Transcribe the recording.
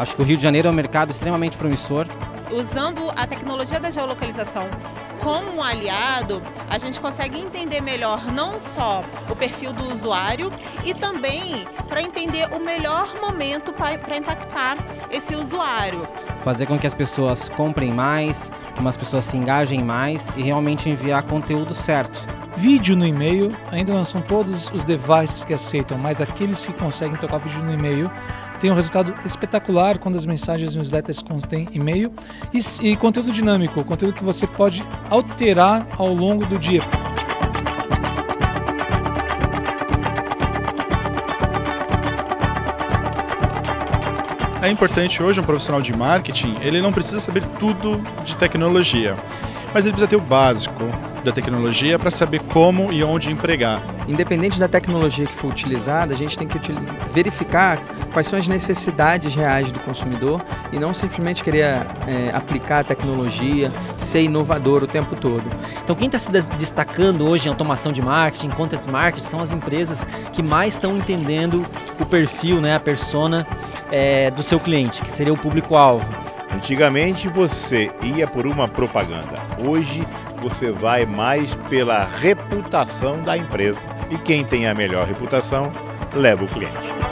Acho que o Rio de Janeiro é um mercado extremamente promissor. Usando a tecnologia da geolocalização como um aliado, a gente consegue entender melhor não só o perfil do usuário e também para entender o melhor momento para impactar esse usuário. Fazer com que as pessoas comprem mais, as pessoas se engajem mais e realmente enviar conteúdo certo. Vídeo no e-mail, ainda não são todos os devices que aceitam, mas aqueles que conseguem tocar vídeo no e-mail têm um resultado espetacular quando as mensagens e newsletters contêm e-mail e conteúdo dinâmico, conteúdo que você pode alterar ao longo do dia. É importante hoje um profissional de marketing, ele não precisa saber tudo de tecnologia, mas ele precisa ter o básico da tecnologia para saber como e onde empregar. Independente da tecnologia que for utilizada, a gente tem que verificar quais são as necessidades reais do consumidor e não simplesmente querer aplicar a tecnologia, ser inovador o tempo todo. Então quem está se destacando hoje em automação de marketing, content marketing, são as empresas que mais estão entendendo o perfil, né, a persona do seu cliente, que seria o público-alvo. Antigamente você ia por uma propaganda, hoje você vai mais pela reputação da empresa e quem tem a melhor reputação leva o cliente.